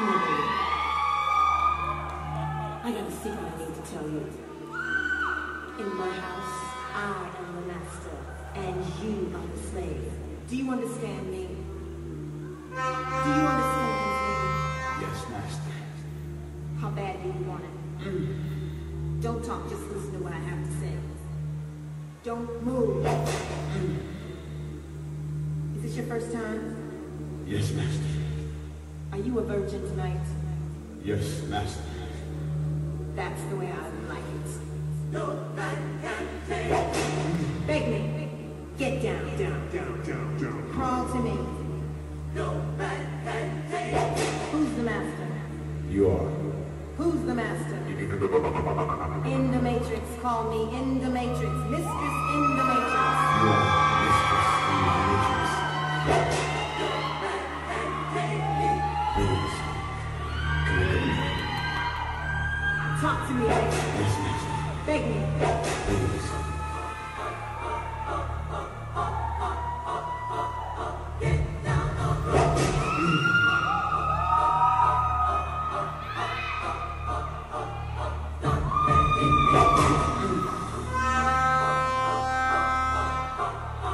Come on, baby. I got a secret I need to tell you. In my house, I am the master, and you are the slave. Do you understand me? Do you understand me? Yes, master. How bad do you want it? Mm. Don't talk, just listen to what I have to say. Don't move. Mm. Is this your first time? Yes, master. Are you a virgin tonight? Yes, master. That's the way I like it. No, I can't take. Beg me. Get down. Down. Crawl to me. No, I can't take. Who's the master? You are. Who's the master? In the matrix, call me. In the matrix, mistress in the matrix. You are mistress in the matrix. Please, come look at me. Talk to me, baby. Yes, master. Beg me. Please. Get down off me.